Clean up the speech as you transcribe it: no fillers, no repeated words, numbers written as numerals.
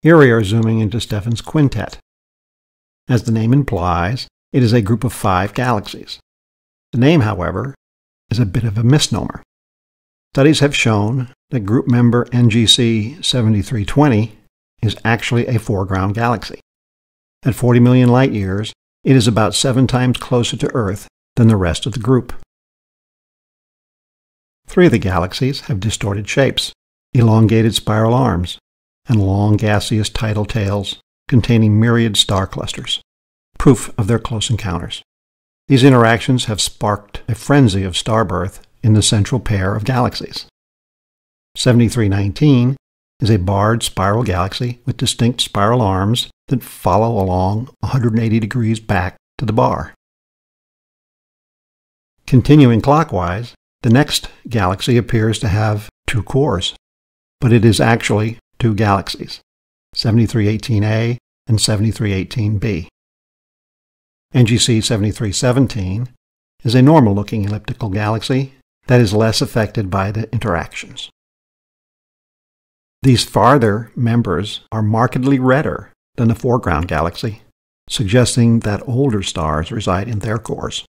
Here we are zooming into Stephan's Quintet. As the name implies, it is a group of 5 galaxies. The name, however, is a bit of a misnomer. Studies have shown that group member NGC 7320 is actually a foreground galaxy. At 40 million light-years, it is about 7 times closer to Earth than the rest of the group. 3 of the galaxies have distorted shapes, elongated spiral arms, and long gaseous tidal tails containing myriad star clusters, proof of their close encounters. These interactions have sparked a frenzy of star birth in the central pair of galaxies. 7319 is a barred spiral galaxy with distinct spiral arms that follow along 180 degrees back to the bar. Continuing clockwise, the next galaxy appears to have 2 cores, but it is actually 2 galaxies, 7318A and 7318b. NGC 7317 is a normal-looking elliptical galaxy that is less affected by the interactions. These farther members are markedly redder than the foreground galaxy, suggesting that older stars reside in their cores.